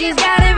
She's got it.